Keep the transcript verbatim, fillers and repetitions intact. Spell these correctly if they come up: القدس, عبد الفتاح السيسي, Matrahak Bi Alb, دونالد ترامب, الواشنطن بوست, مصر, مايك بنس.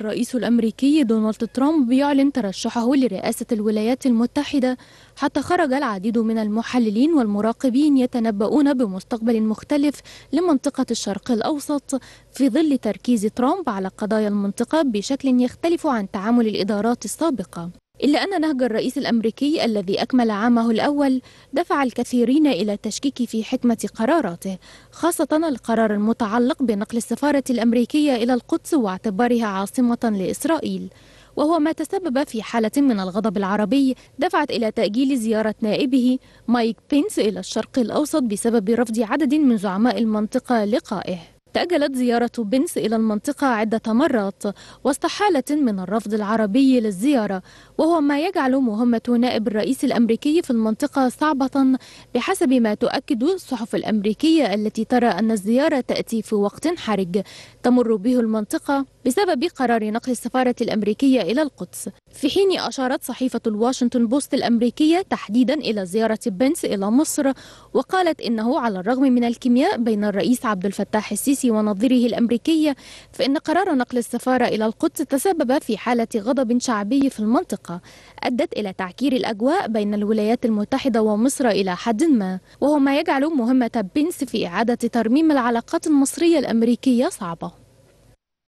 الرئيس الأمريكي دونالد ترامب يعلن ترشحه لرئاسة الولايات المتحدة، حتى خرج العديد من المحللين والمراقبين يتنبؤون بمستقبل مختلف لمنطقة الشرق الأوسط في ظل تركيز ترامب على قضايا المنطقة بشكل يختلف عن تعامل الإدارات السابقة. إلا أن نهج الرئيس الأمريكي الذي أكمل عامه الأول دفع الكثيرين إلى التشكيك في حكمة قراراته، خاصة القرار المتعلق بنقل السفارة الأمريكية إلى القدس واعتبارها عاصمة لإسرائيل، وهو ما تسبب في حالة من الغضب العربي دفعت إلى تأجيل زيارة نائبه مايك بنس إلى الشرق الأوسط بسبب رفض عدد من زعماء المنطقة لقائه. تأجلت زيارة بنس إلى المنطقة عدة مرات وسط حالة من الرفض العربي للزيارة، وهو ما يجعل مهمة نائب الرئيس الأمريكي في المنطقة صعبة بحسب ما تؤكد الصحف الأمريكية التي ترى أن الزيارة تأتي في وقت حرج تمر به المنطقة بسبب قرار نقل السفارة الأمريكية إلى القدس، في حين أشارت صحيفة الواشنطن بوست الأمريكية تحديدا إلى زيارة بنس إلى مصر، وقالت إنه على الرغم من الكيمياء بين الرئيس عبد الفتاح السيسي ونظيره الأمريكية، فإن قرار نقل السفارة إلى القدس تسبب في حالة غضب شعبي في المنطقة أدت إلى تعكير الأجواء بين الولايات المتحدة ومصر إلى حد ما، وهو ما يجعل مهمة بنس في إعادة ترميم العلاقات المصرية الأمريكية صعبة.